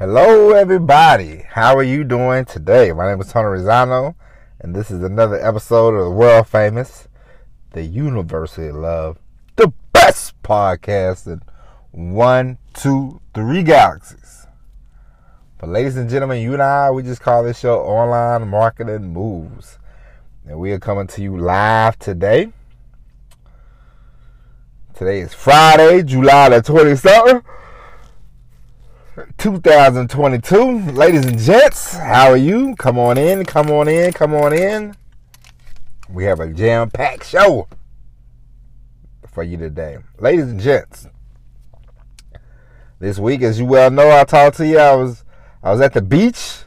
Hello everybody, how are you doing today? My name is Tony Resonno, and this is another episode of the world famous, the University of Love, the best podcast in 1, 2, 3 galaxies. But ladies and gentlemen, you and I, we just call this show Online Marketing Moves. And we are coming to you live today. Today is Friday, July the 27th. 2022. Ladies and gents, how are you? Come on in. We have a jam-packed show for you today. Ladies and gents, this week, as you well know, I talked to you. I was at the beach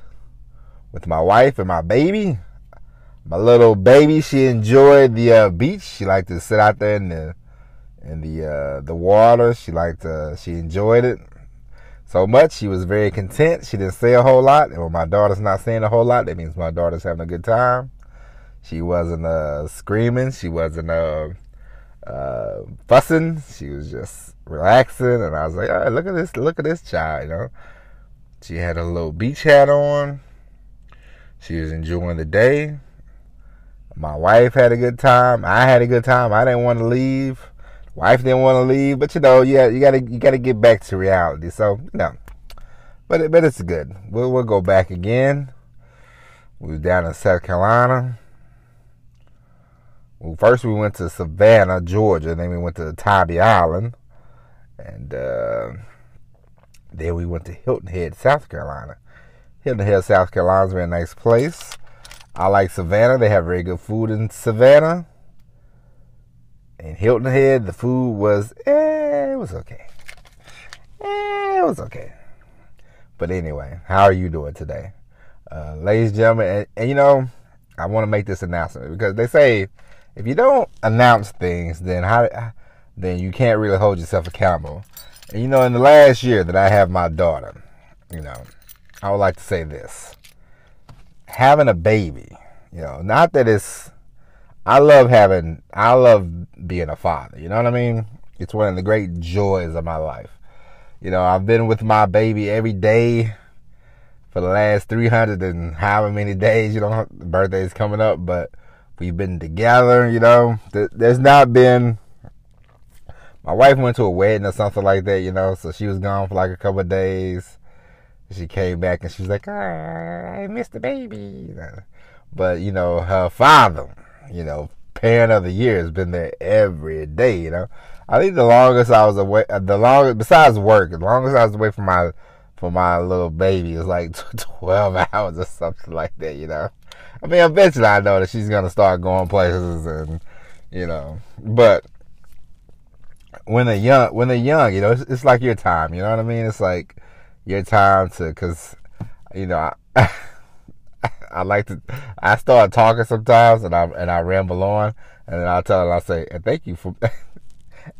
with my wife and my baby. My little baby, she enjoyed the beach. She liked to sit out there in the water. She enjoyed it so much. She was very content. She didn't say a whole lot. And when my daughter's not saying a whole lot, that means my daughter's having a good time. She wasn't screaming. She wasn't fussing. She was just relaxing. And I was like, all right, look at this child, you know. She had a little beach hat on. She was enjoying the day. My wife had a good time. I had a good time. I didn't want to leave. Wife didn't want to leave, but you know, yeah, you gotta get back to reality. So no, but it's good. We'll go back again. We was down in South Carolina. Well, first we went to Savannah, Georgia. Then we went to Tybee Island, and then we went to Hilton Head, South Carolina. Hilton Head, South Carolina is a very nice place. I like Savannah. They have very good food in Savannah. In Hilton Head, the food was, it was okay. But anyway, how are you doing today? Ladies and gentlemen, and you know, I want to make this announcement because they say if you don't announce things, then you can't really hold yourself accountable. And you know, in the last year that I have my daughter, you know, I would like to say this. Having a baby, you know, not that it's, I love being a father, you know what I mean? It's one of the great joys of my life. You know, I've been with my baby every day for the last 300 and however many days, you know, birthday's coming up, but we've been together, you know. There's not been, my wife went to a wedding or something like that, you know, so she was gone for like a couple of days. She came back and she was like, I miss the baby. But, you know, her father, you know, parent of the year has been there every day, you know. I think the longest I was away, besides work, the longest I was away from my little baby is like 12 hours or something like that, you know. I mean, eventually I know that she's going to start going places and, you know. But when they're young, you know, it's like your time, you know what I mean? It's like your time to, because, you know, I start talking sometimes and I ramble on, and then I'll tell her, I say, and thank you for,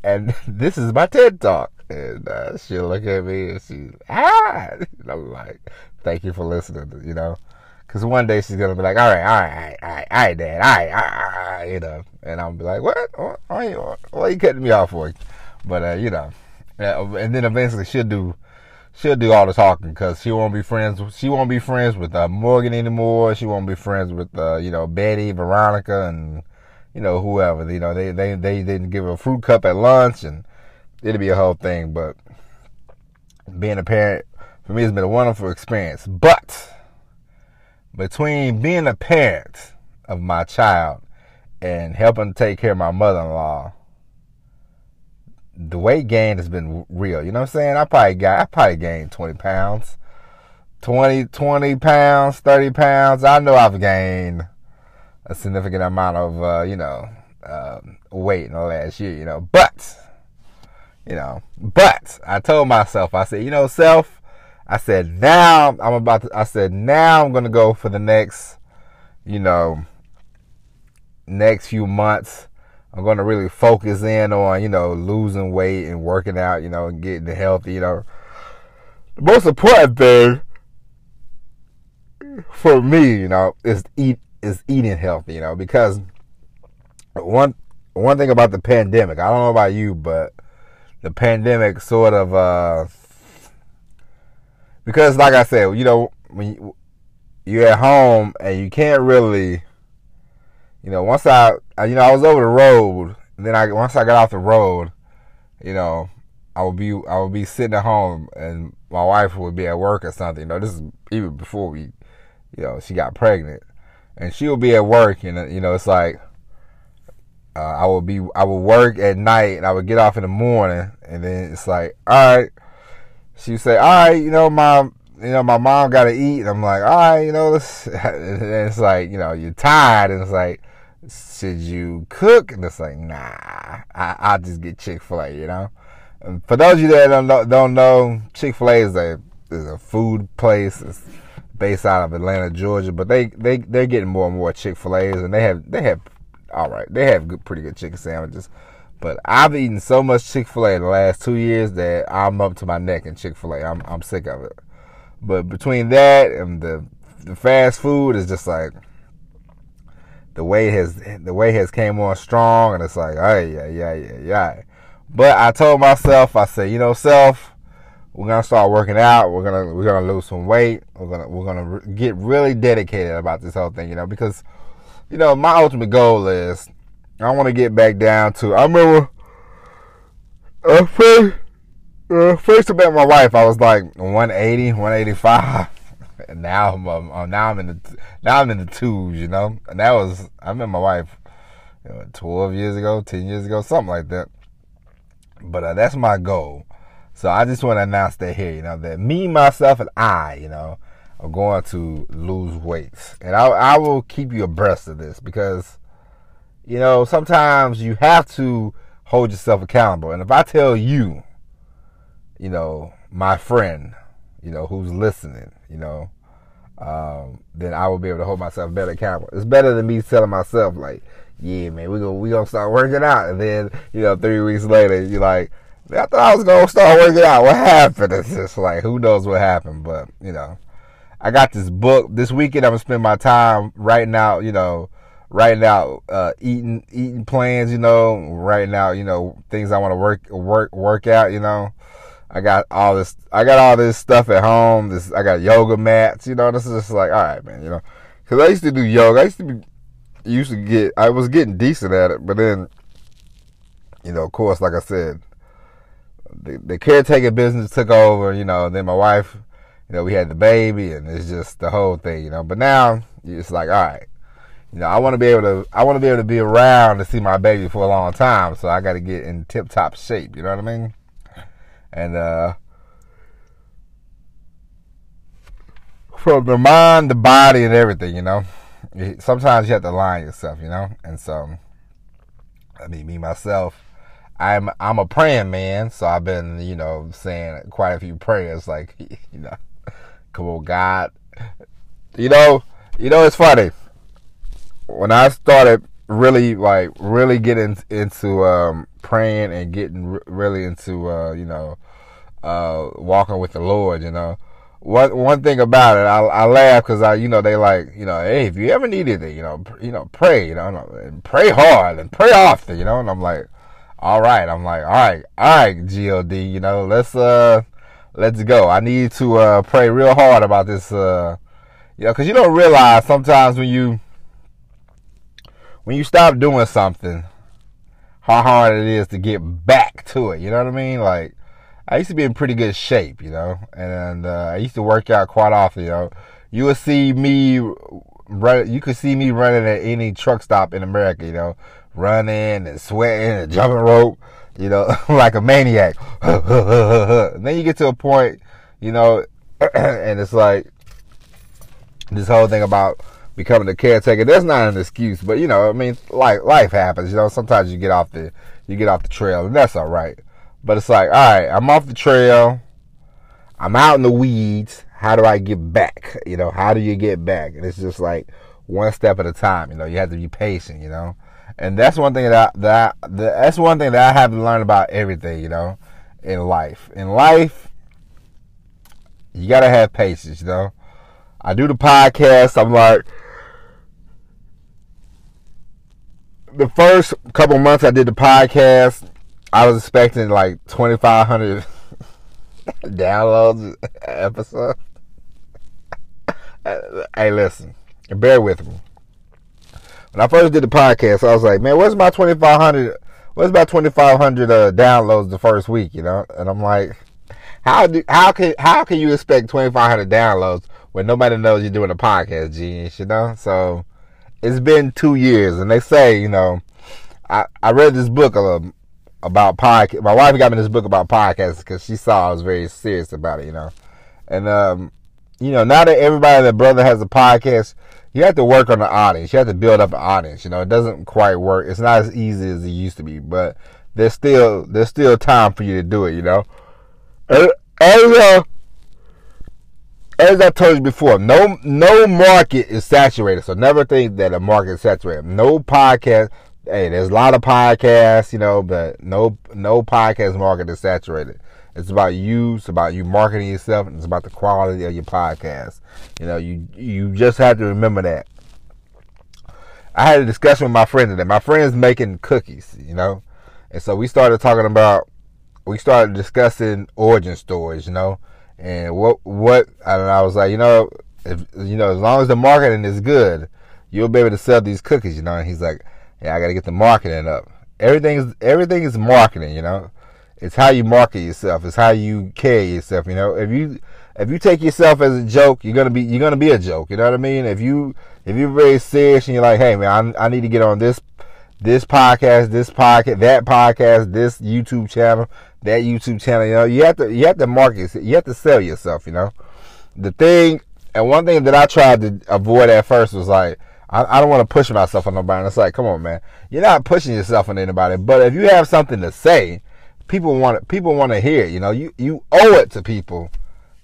and this is my TED Talk. And she'll look at me and she's, and I'm like, thank you for listening, you know, because one day she's going to be like, all right, Dad, all right, you know, and I'll be like, what are you cutting me off for? But, you know, and then eventually she'll do all the talking because she won't be friends. She won't be friends with Morgan anymore. She won't be friends with you know, Betty, Veronica, and you know, whoever. You know, they didn't give her a fruit cup at lunch, and it'll be a whole thing. But being a parent for me has been a wonderful experience. But between being a parent of my child and helping take care of my mother-in-law, the weight gain has been real. You know what I'm saying? I probably gained 20 pounds. 20 pounds, 30 pounds. I know I've gained a significant amount of, you know, weight in the last year, you know. But I told myself, I said, you know, self, I said, now I'm going to go for the next few months. I'm going to really focus in on, you know, losing weight and working out, you know, and getting healthy, you know. The most important thing for me, you know, is eating healthy, you know, because one thing about the pandemic, I don't know about you, but the pandemic sort of Because like I said, you know, when you're at home and you can't really, you know, once I was over the road, and then once I got off the road, you know, I would be sitting at home and my wife would be at work or something. You know, this is even before she got pregnant, and she would be at work, and you know, it's like I would work at night and I would get off in the morning, and then it's like, all right. She would say, all right, you know, my mom got to eat. And I'm like, all right, you know, and it's like, you know, you're tired. And it's like, should you cook? And it's like, nah, I'll just get Chick-fil-A, you know. And for those of you that don't know, Chick-fil-A is a food place. It's based out of Atlanta, Georgia. But they're getting more and more Chick-fil-A's. And they have pretty good chicken sandwiches. But I've eaten so much Chick-fil-A in the last 2 years that I'm up to my neck in Chick-fil-A. I'm sick of it. But between that and the fast food is just like the way has came on strong, and it's like, oh yeah. But I told myself, I said, you know, self, we're gonna start working out. We're gonna lose some weight. We're gonna get really dedicated about this whole thing, you know, because you know my ultimate goal is, I want to get back down to. I remember first I met my wife, I was like 180, 185, and now I'm in the twos, you know. And that was, I met my wife 12 years ago, 10 years ago, something like that. But that's my goal. So I just want to announce that here, you know, that me, myself, and I, you know, are going to lose weights, and I will keep you abreast of this because, you know, sometimes you have to hold yourself accountable. And if I tell you, you know, my friend, you know, who's listening, you know, then I will be able to hold myself better accountable. It's better than me telling myself, like, yeah, man, we're gonna start working out. And then, you know, 3 weeks later, you're like, man, I thought I was going to start working out. What happened? It's just like, who knows what happened? But, you know, I got this book. This weekend, I'm going to spend my time writing out, you know, eating plans, you know, writing out, you know, things I want to work out, you know. I got all this stuff at home. I got yoga mats, you know. This is just like, all right, man, you know, because I used to do yoga. I was getting decent at it, but then, you know, of course, like I said, the caretaking business took over, you know. And then my wife, you know, we had the baby, and it's just the whole thing, you know. But now it's like, all right. You know, I want to be able to be around to see my baby for a long time, so I got to get in tip-top shape. You know what I mean? And from the mind, the body, and everything, you know. Sometimes you have to align yourself, you know. And so, I mean, me myself, I'm a praying man, so I've been, you know, saying quite a few prayers, like, you know, come on, God. You know, it's funny. When I started really getting into praying and getting really into you know, walking with the Lord, you know, one thing about it, I laugh because I, you know, they like, you know, hey, if you ever needed it, you know, pray, you know, and pray hard and pray often, you know. And I'm like, all right, God, you know, let's go. I need to pray real hard about this, you know, because you don't realize sometimes when you stop doing something, how hard it is to get back to it. You know what I mean? Like, I used to be in pretty good shape, you know, and I used to work out quite often, you know. You could see me running at any truck stop in America, you know, running and sweating and jumping rope, you know, like a maniac. And then you get to a point, you know, and it's like this whole thing about becoming the caretaker. That's not an excuse, but you know, I mean, like, life happens, you know. Sometimes you get off the trail, and that's all right. But it's like, all right, I'm off the trail, I'm out in the weeds. How do I get back? You know, how do you get back? And it's just like one step at a time. You know, you have to be patient. You know, and that's one thing that's one thing that I have to learn about everything. You know, in life. In life, you gotta have patience. You know, I do the podcast. I'm like, the first couple months I did the podcast, I was expecting like 2,500 downloads episode. Hey, listen, bear with me. When I first did the podcast, I was like, man, what's about 2,500? What's about 2,500 downloads the first week? You know, and I'm like, how can you expect 2,500 downloads when nobody knows you're doing a podcast, genius? You know, so it's been 2 years, and they say, you know, I read this book about podcast. My wife got me this book about podcasts because she saw I was very serious about it, you know, and you know, now that everybody and their brother has a podcast, you have to work on the audience. You have to build up an audience. You know, it doesn't quite work. It's not as easy as it used to be, but there's still time for you to do it, you know. As I told you before, no market is saturated. So never think that a market is saturated. No podcast. Hey, there's a lot of podcasts, you know, but no podcast market is saturated. It's about you. It's about you marketing yourself. And it's about the quality of your podcast. You know, you just have to remember that. I had a discussion with my friend today. My friend's making cookies, you know. And so we started discussing origin stories, you know. And I was like, you know, as long as the marketing is good, you'll be able to sell these cookies, you know. And he's like, yeah, I got to get the marketing up. Everything is marketing, you know. It's how you market yourself. It's how you carry yourself. You know, if you take yourself as a joke, you're gonna be a joke. You know what I mean? If you're very serious and you're like, hey man, I need to get on this podcast, that podcast, this YouTube channel, that YouTube channel. You know, you have to market. You have to sell yourself. You know, one thing that I tried to avoid at first was like, I don't want to push myself on nobody. And it's like, come on, man, you're not pushing yourself on anybody. But if you have something to say, People want to hear it, you know. You owe it to people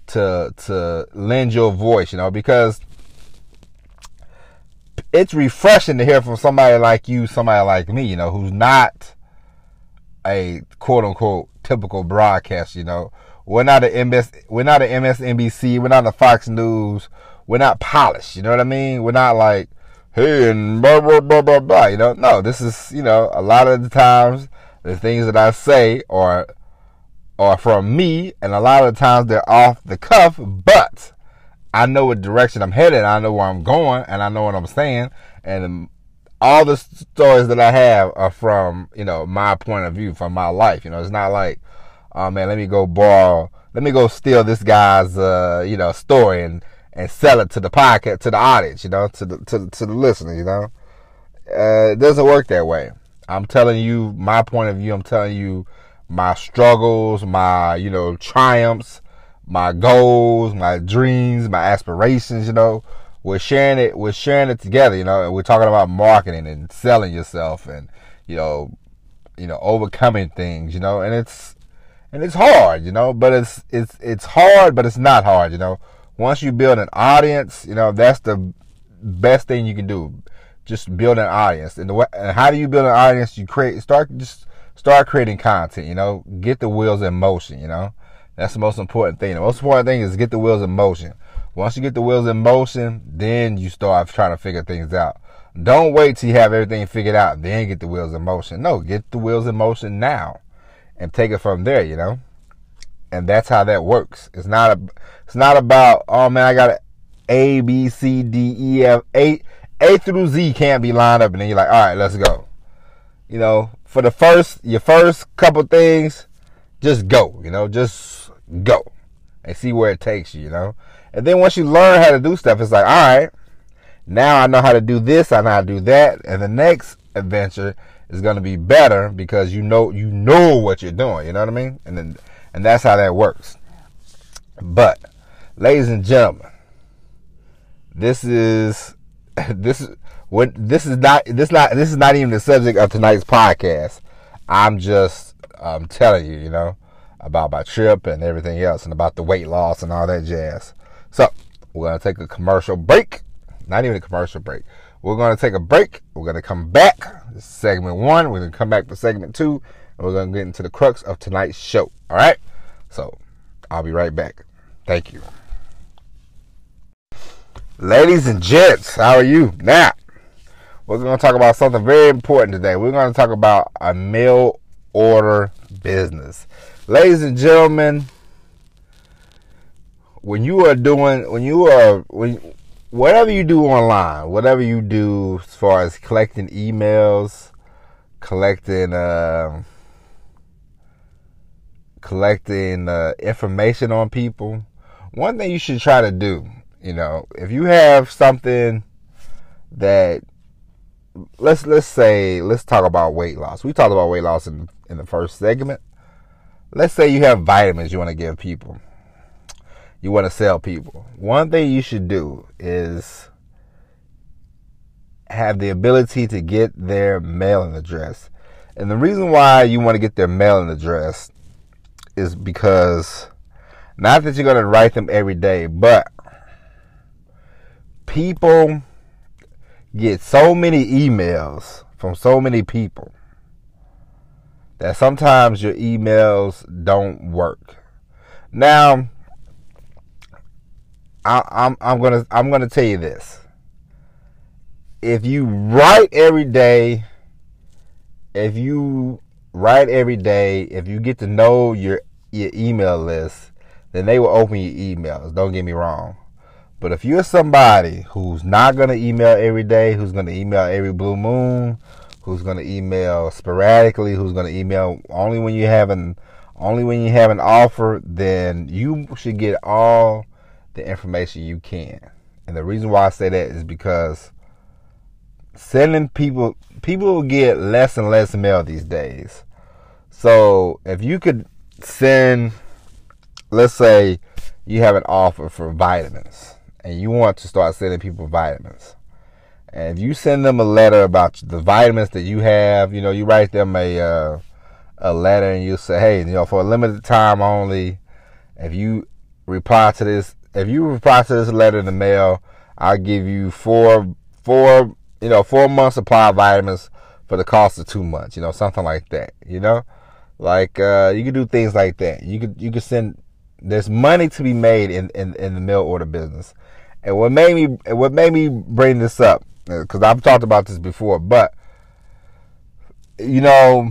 to lend your voice, you know, because it's refreshing to hear from somebody like you, somebody like me, you know, who's not a quote unquote typical broadcaster, you know. We're not an MSNBC, we're not a Fox News, we're not polished, you know what I mean? We're not like, hey, and blah blah blah blah blah, you know. No, this is, you know, a lot of the times the things that I say are from me, and a lot of the times they're off the cuff, but I know what direction I'm headed, I know where I'm going, and I know what I'm saying, and all the stories that I have are from, you know, my point of view, from my life, you know. It's not like, oh man, let me go steal this guy's, you know, story and sell it to the podcast, to the audience, you know, to the listeners, you know. It doesn't work that way. I'm telling you my point of view. I'm telling you my struggles, my, you know, triumphs, my goals, my dreams, my aspirations, you know. We're sharing it together, you know, and we're talking about marketing and selling yourself and, you know, overcoming things, you know, and it's hard, you know, but it's hard, but it's not hard, you know. Once you build an audience, you know, that's the best thing you can do. Just build an audience, and how do you build an audience? You start creating content. You know, get the wheels in motion. You know, that's the most important thing. The most important thing is get the wheels in motion. Once you get the wheels in motion, then you start trying to figure things out. Don't wait till you have everything figured out, then get the wheels in motion. No, get the wheels in motion now, and take it from there. You know, and that's how that works. It's not about, oh man, I got an A, B, C, D, E, F, A through Z can't be lined up, and then you're like, all right, let's go. You know, for your first couple things, just go, you know, just go and see where it takes you, you know. And then once you learn how to do stuff, it's like, all right, now I know how to do this, I know how to do that, and the next adventure is going to be better because you know what you're doing, you know what I mean? And that's how that works. But, ladies and gentlemen, this is not even the subject of tonight's podcast. I'm just telling you, you know, about my trip and everything else, and about the weight loss and all that jazz. So we're gonna take a commercial break. Not even a commercial break. We're gonna take a break. We're gonna come back. This is segment one. We're gonna come back for segment two, and we're gonna get into the crux of tonight's show. All right. So I'll be right back. Thank you. Ladies and gents, how are you? Now, we're going to talk about something very important today. We're going to talk about a mail order business. Ladies and gentlemen, whatever you do online, whatever you do as far as collecting emails, collecting information on people, one thing you should try to do, if you have something that, let's talk about weight loss. We talked about weight loss in the first segment. Let's say you have vitamins you want to give people. You want to sell people. One thing you should do is have the ability to get their mailing address. And the reason why you want to get their mailing address is because, not that you're going to write them every day, but people get so many emails from so many people that sometimes your emails don't work. Now, I'm gonna tell you this. If you write every day, if you get to know your email list, then they will open your emails. Don't get me wrong. But if you're somebody who's not going to email every day, who's going to email every blue moon, who's going to email sporadically, who's going to email only when you have an offer, then you should get all the information you can. And the reason why I say that is because people get less and less mail these days. So if you could send, let's say you have an offer for vitamins, and you want to start sending people vitamins. And if you send them a letter about the vitamins that you have, you write them a letter, and you say, hey, for a limited time only, if you reply to this letter in the mail, I'll give you four months supply of vitamins for the cost of 2 months, something like that, you could do things like that. You could send. There's money to be made in the mail order business. And what made me bring this up, because I've talked about this before, but a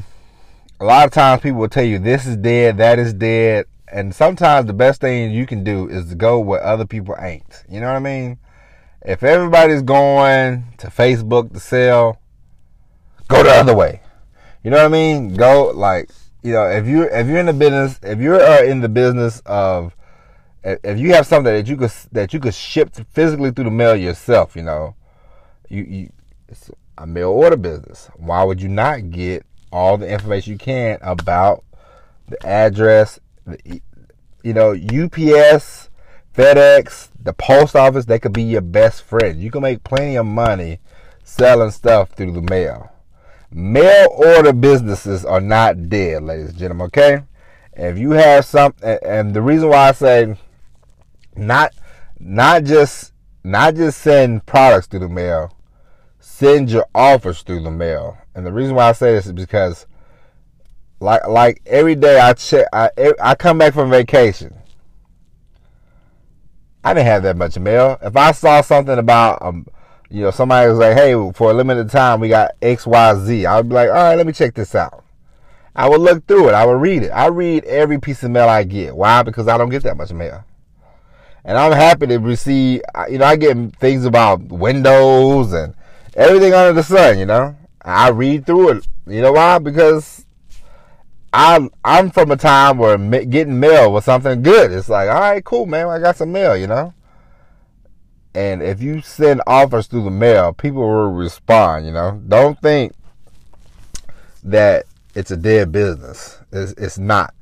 lot of times people will tell you this is dead, that is dead, and sometimes the best thing you can do is to go where other people ain't. You know what I mean? If everybody's going to Facebook to sell, go the other way. You know what I mean? Go like. If you're in the business, if you have something that you could ship physically through the mail yourself, it's a mail order business. Why would you not get all the information you can about the address, UPS, FedEx, the post office? They could be your best friend. You can make plenty of money selling stuff through the mail. Mail order businesses are not dead, ladies and gentlemen, okay? If you have something, and the reason why I say not just send products through the mail, send your offers through the mail. And the reason why I say this is because like every day I come back from vacation, I didn't have that much mail. If I saw something about somebody was like, hey, for a limited time, we got XYZ. I would be like, all right, let me check this out. I would look through it. I would read it. I read every piece of mail I get. Why? Because I don't get that much mail. And I'm happy to receive, I get things about windows and everything under the sun, I read through it. You know why? Because I'm from a time where getting mail was something good. It's like, all right, cool, man. I got some mail, And if you send offers through the mail, people will respond, Don't think that it's a dead business. It's not.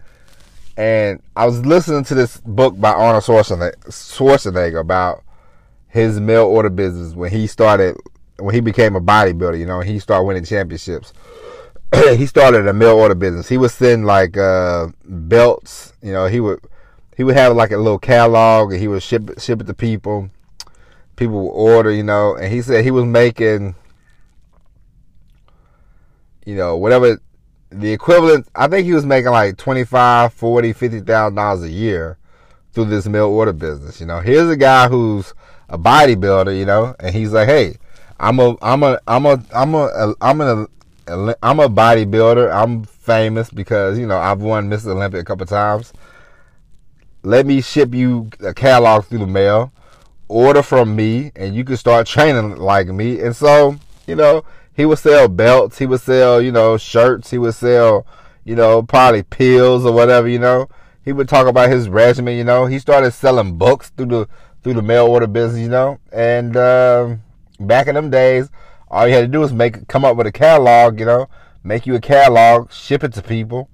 And I was listening to this book by Arnold Schwarzenegger about his mail order business when he became a bodybuilder, he started winning championships. He started a mail order business. He would send like belts, he would have like a little catalog, and he would ship it to people. People would order, and he said he was making, whatever the equivalent, I think he was making like $25,000, $40,000, $50,000 a year through this mail order business. Here's a guy who's a bodybuilder, and he's like, hey, I'm a bodybuilder. I'm famous because, I've won Mr. Olympia a couple of times. Let me ship you a catalog through the mail. Order from me, and you can start training like me. And so, you know, he would sell belts. He would sell, you know, shirts. He would sell, you know, probably pills or whatever, you know. He would talk about his regimen, you know. He started selling books through the mail order business, you know. And back in them days, all you had to do was come up with a catalog, you know. Make you a catalog, ship it to people.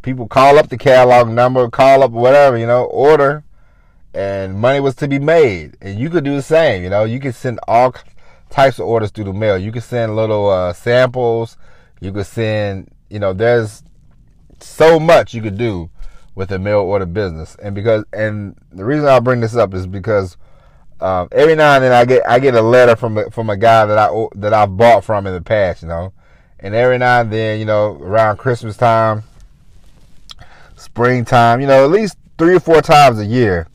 People call up the catalog number, call up whatever, you know, order. And money was to be made. And you could do the same, you know. You could send all types of orders through the mail. You could send little samples. You could send, you know, there's so much you could do with a mail order business. And the reason I bring this up is because every now and then I get a letter from a guy that I've bought from in the past, you know. And every now and then, you know, around Christmas time, springtime, you know, at least 3 or 4 times a year,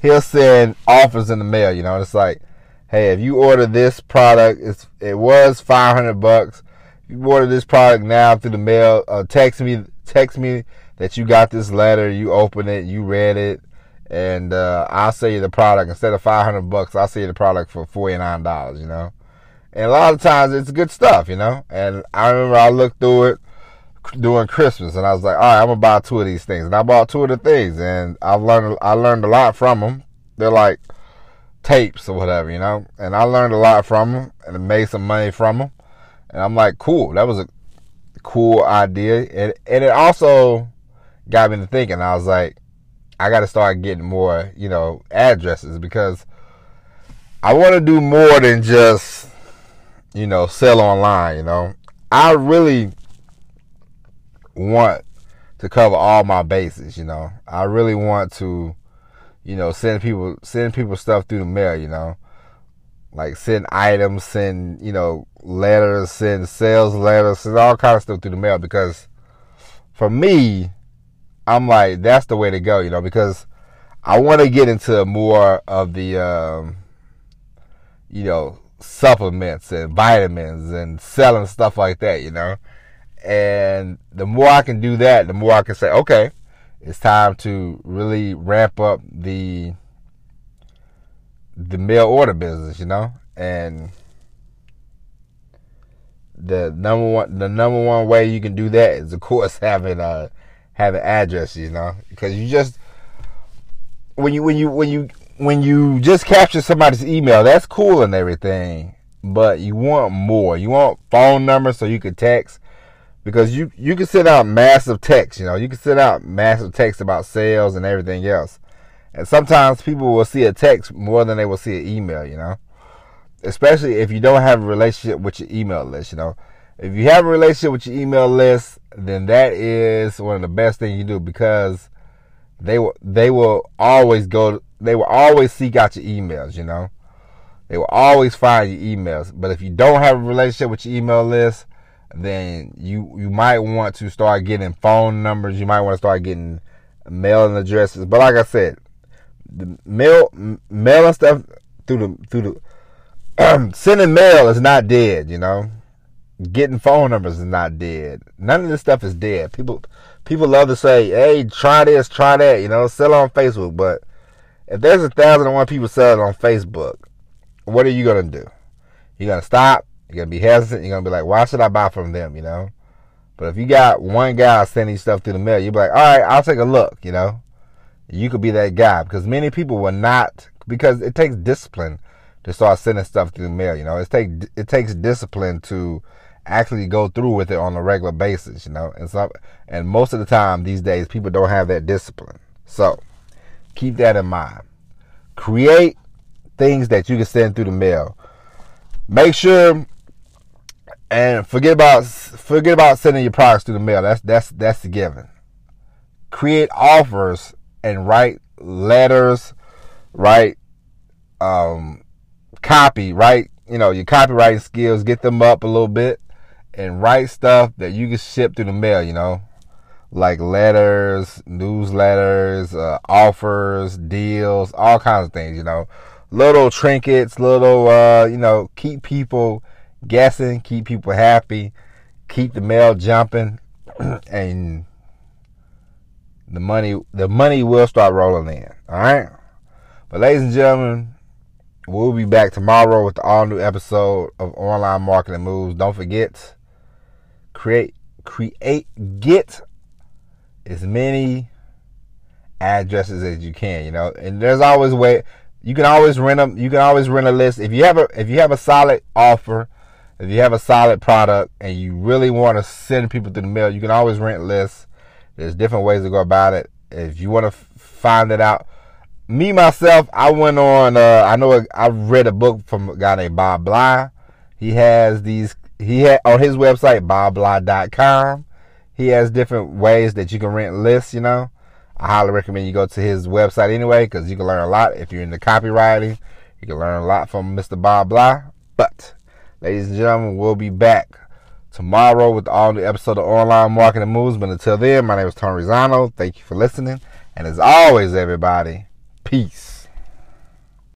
he'll send offers in the mail, you know. It's like, hey, if you order this product, it was $500. If you order this product now through the mail, text me that you got this letter, you opened it, you read it, and I'll sell you the product. Instead of $500, I'll sell you the product for $49, you know. And a lot of times it's good stuff, you know. And I remember I looked through it during Christmas, and I was like, all right, I'm going to buy 2 of these things. And I bought 2 of the things, and I learned a lot from them. They're like tapes or whatever, you know. And I learned a lot from them and made some money from them. And I'm like, cool, that was a cool idea. And it also got me to thinking. I was like, I got to start getting more, you know, addresses, because I want to do more than just, you know, sell online, you know. I really want to cover all my bases, you know. I really want to, you know, send people stuff through the mail, you know. Like send items, send, you know, letters, send sales letters, send all kinds of stuff through the mail, because for me, I'm like, that's the way to go, you know, because I want to get into more of the, you know, supplements and vitamins and selling stuff like that, you know. And the more I can do that, the more I can say, okay, it's time to really ramp up the mail order business, you know. And the number one way you can do that is, of course, having addresses, you know, because you just when you just capture somebody's email, that's cool and everything, but you want more. You want phone numbers so you can text, because you can send out massive texts, you know. You can send out massive texts about sales and everything else. And sometimes people will see a text more than they will see an email, you know. Especially if you don't have a relationship with your email list, you know. If you have a relationship with your email list, then that is one of the best things you do, because they will always seek out your emails, you know. They will always find your emails. But if you don't have a relationship with your email list, then you might want to start getting phone numbers. You might want to start getting mailing addresses. But like I said, the mailing stuff through the sending mail is not dead, you know. Getting phone numbers is not dead. None of this stuff is dead. People love to say, hey, try this, try that, you know, sell on Facebook. But if there's 1,001 people selling on Facebook, what are you going to do? You're going to stop. You're going to be hesitant. You're going to be like, why should I buy from them, you know? But if you got one guy sending stuff through the mail, you'll be like, all right, I'll take a look, you know. You could be that guy, because many people will not, because it takes discipline to start sending stuff through the mail, you know. It takes discipline to actually go through with it on a regular basis, you know. And most of the time these days, people don't have that discipline. So keep that in mind. Create things that you can send through the mail. Make sure and forget about sending your products through the mail. That's the given. Create offers and write letters, write copy, write, you know, your copywriting skills, get them up a little bit, and write stuff that you can ship through the mail, you know, like letters, newsletters, offers, deals, all kinds of things, you know, little trinkets, little, you know, keep people guessing, keep people happy, keep the mail jumping, and the money will start rolling in. All right. But ladies and gentlemen, we'll be back tomorrow with the all new episode of Online Marketing Moves. Don't forget, get as many addresses as you can, and there's always a way. You can always rent them. You can always rent a list. If you have a solid offer, if you have a solid product and you really want to send people through the mail, you can always rent lists. There's different ways to go about it. If you want to find it out, me, myself, I went on, I read a book from a guy named Bob Bly. He had on his website, bobbly.com. He has different ways that you can rent lists, I highly recommend you go to his website anyway, because you can learn a lot. If you're into copywriting, you can learn a lot from Mr. Bob Bly. But, ladies and gentlemen, we'll be back tomorrow with all the episode of Online Marketing Moves. But until then, my name is Tony Resonno. Thank you for listening. And as always, everybody, peace.